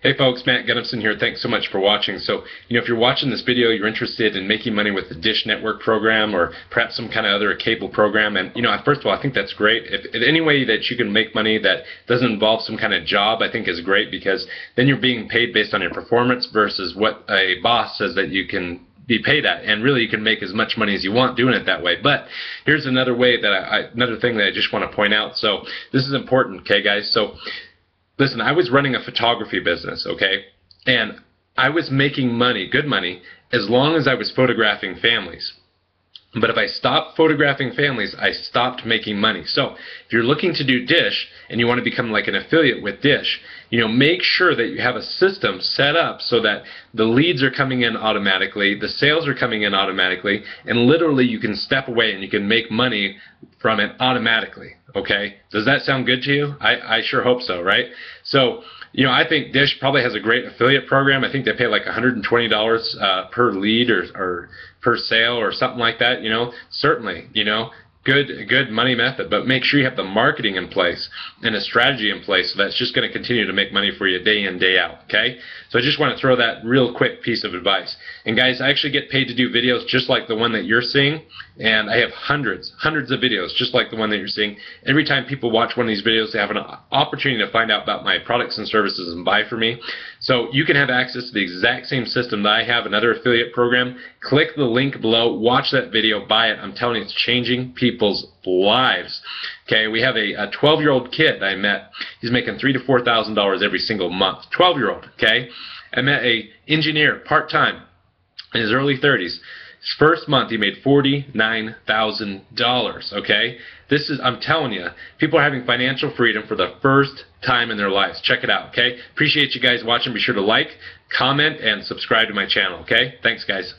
Hey folks, Matt Gunnison here. Thanks so much for watching. So, if you're watching this video, you're interested in making money with the Dish Network program or perhaps some kind of other cable program. And, first of all, I think that's great. If any way that you can make money that doesn't involve some kind of job, I think is great, because then you're being paid based on your performance versus what a boss says that you can be paid at, and really you can make as much money as you want doing it that way. But here's another way that another thing that I just want to point out. So this is important, okay, guys? So listen, I was running a photography business, okay, and I was making money, good money, as long as I was photographing families. But if I stopped photographing families, I stopped making money. So if you're looking to do Dish and you want to become like an affiliate with Dish, make sure that you have a system set up so that the leads are coming in automatically, the sales are coming in automatically, and literally you can step away and you can make money from it automatically. Okay? Does that sound good to you? I sure hope so, right? So, I think Dish probably has a great affiliate program. I think they pay like $120 per lead or per sale or something like that, certainly, good money method. But make sure you have the marketing in place and a strategy in place, so that's just going to continue to make money for you day in, day out, okay? So I just want to throw that real quick piece of advice. And guys, I actually get paid to do videos just like the one that you're seeing, and I have hundreds of videos just like the one that you're seeing. Every time people watch one of these videos, they have an opportunity to find out about my products and services and buy from me. So you can have access to the exact same system that I have, another affiliate program. Click the link below, watch that video, buy it. I'm telling you, it's changing people's lives. Okay, we have a 12-year-old kid I met. He's making $3,000 to $4,000 every single month. 12-year-old, okay? I met an engineer part-time in his early 30s. His first month he made $49,000, okay? This is, I'm telling you, people are having financial freedom for the first time in their lives. Check it out, okay? Appreciate you guys watching. Be sure to like, comment, and subscribe to my channel, okay? Thanks, guys.